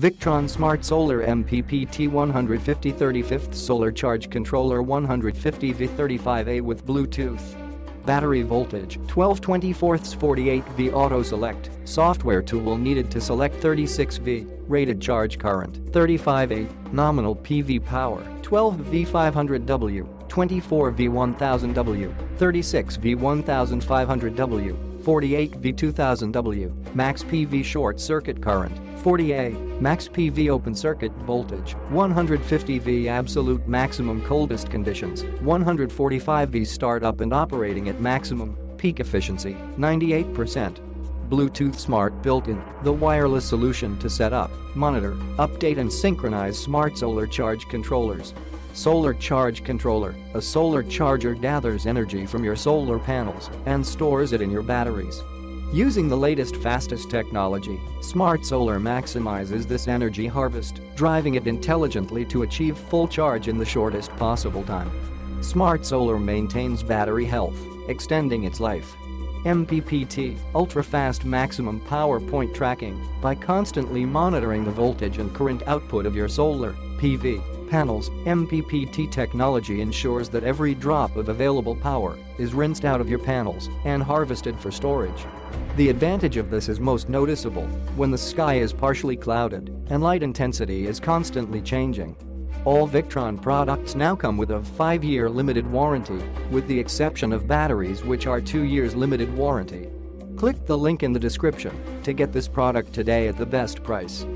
Victron Smart Solar MPPT 150 35th Solar Charge Controller 150V35A with Bluetooth. Battery voltage 12/24 48V. Auto select software tool needed to select 36V. Rated charge current 35A. Nominal PV power 12V 500W, 24V 1000W, 36V 1500W, 48V 2000W. Max PV short circuit current 40A. Max PV open circuit voltage 150V. Absolute maximum coldest conditions 145V. Startup and operating at maximum peak efficiency 98%. Bluetooth Smart built-in, the wireless solution to set up, monitor, update and synchronize smart solar charge controllers. Solar charge controller: a solar charger gathers energy from your solar panels and stores it in your batteries. Using the latest fastest technology, Smart Solar maximizes this energy harvest, driving it intelligently to achieve full charge in the shortest possible time. Smart Solar maintains battery health, extending its life. MPPT, ultra-fast maximum power point tracking, by constantly monitoring the voltage and current output of your solar PV panels. MPPT technology ensures that every drop of available power is rinsed out of your panels and harvested for storage. The advantage of this is most noticeable when the sky is partially clouded and light intensity is constantly changing. All Victron products now come with a 5-year limited warranty, with the exception of batteries, which are 2 years limited warranty. Click the link in the description to get this product today at the best price.